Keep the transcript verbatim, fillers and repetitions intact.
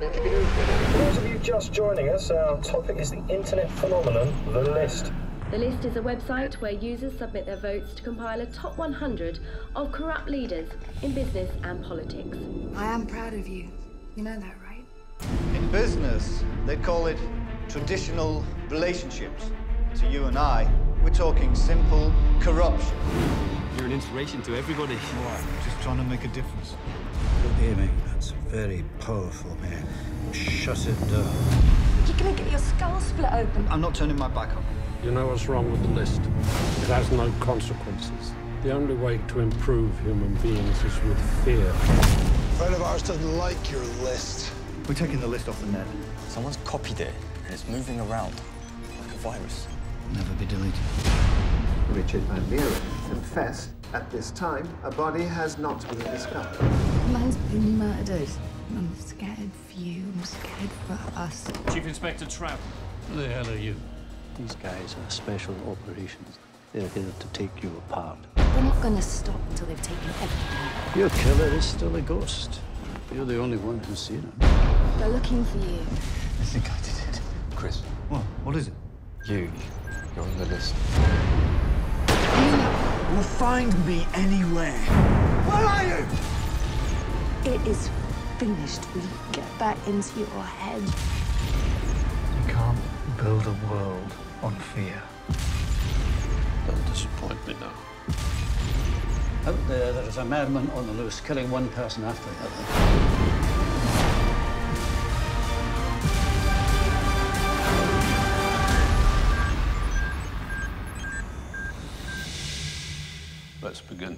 For those of you just joining us, our topic is the internet phenomenon, The List. The List is a website where users submit their votes to compile a top one hundred of corrupt leaders in business and politics. I am proud of you. You know that, right? In business, they call it traditional relationships. To you and I, we're talking simple corruption. You're an inspiration to everybody. Why? Just trying to make a difference. Look here, mate. That's very powerful, man. Shut it down. You're gonna get your skull split open. I'm not turning my back on you. You know what's wrong with The List? It has no consequences. The only way to improve human beings is with fear. A friend of ours doesn't like your list. We're taking The List off the net. Someone's copied it, and it's moving around like a virus. Never be deleted. Richard Van Mier confessed. At this time, a body has not been discovered. Man's been murdered. I'm scared for you. I'm scared for us. Chief Inspector Trapp. Who the hell are you? These guys are special operations. They're here to take you apart. We're not going to stop until they've taken everything. Your killer is still a ghost. You're the only one who's seen him. They're looking for you. I think I did it. Chris. What? What is it? You. You're on the list. You will find me anywhere. Where are you? It is finished. We get back into your head. You can't build a world on fear. Don't disappoint me now. Out there, there is a madman on the loose, killing one person after the other. Let's begin.